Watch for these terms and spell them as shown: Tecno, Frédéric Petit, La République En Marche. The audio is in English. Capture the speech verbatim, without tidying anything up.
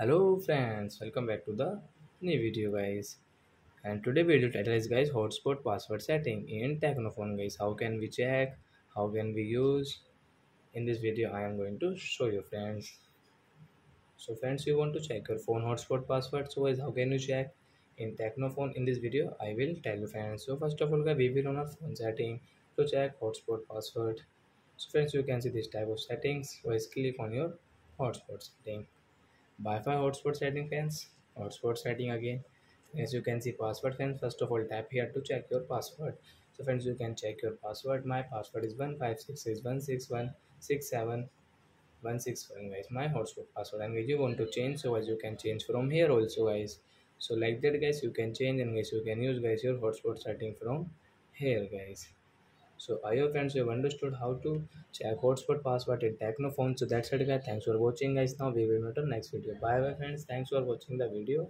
Hello friends, welcome back to the new video guys. And today video title is guys hotspot password setting in Tecno phone guys. How can we check? How can we use? In this video I am going to show you friends. So friends, you want to check your phone hotspot password. So guys, how can you check in Tecno phone? In this video I will tell you friends. So first of all guys, we will on our phone setting to check hotspot password. So friends, you can see this type of settings. So guys, click on your hotspot setting. Wi-Fi hotspot setting friends, hotspot setting again. As you can see password friends, first of all tap here to check your password. So friends, you can check your password. My password is one five six six one six one six seven one six one guys, my hotspot password. And guys, you want to change, so as you can change from here also guys. So like that guys, you can change, and guys you can use guys your hotspot setting from here guys. So I hope friends you have understood how to check hotspot password in Tecno phone. So that's it guys. Thanks for watching guys. Now we will meet on next video. Bye bye friends. Thanks for watching the video.